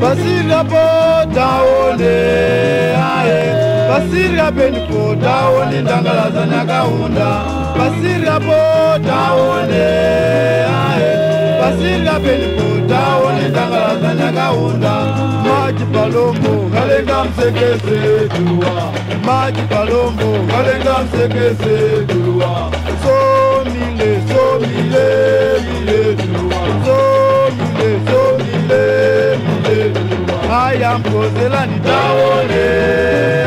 Basira daole ae Basira benpo daole ndangala zanaka unda Basira daole ae Basira benpo daole ndangala zanaka unda Maji palombo galenga msekese duwa Maji palombo galenga msekese duwa So mile so mile mile duwa So mile so mile I am Kozelani Daone,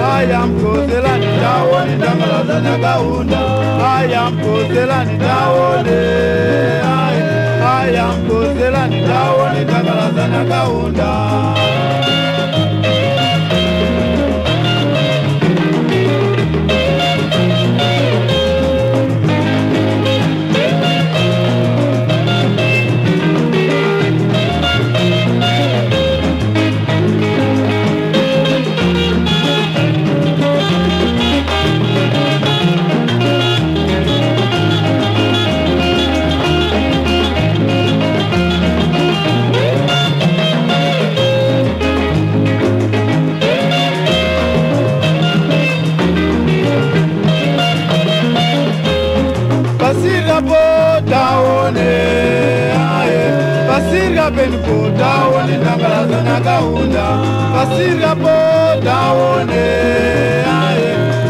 I am Kozelani Daone, Dangalazana Gaunda. I am Kozelani Daone, I am Kozelani Daone, Dangalazana Gaunda. Benpo daone dangalazana gaunda basira po daone ae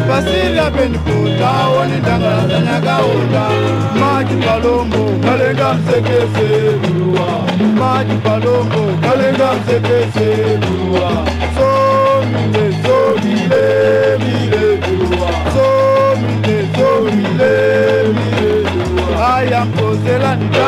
basira benpo daone dangalazana gaunda maji palombo galenga sekese duwa maji palombo galenga sekese duwa so mile duwa so mile duwa I am Kozelani.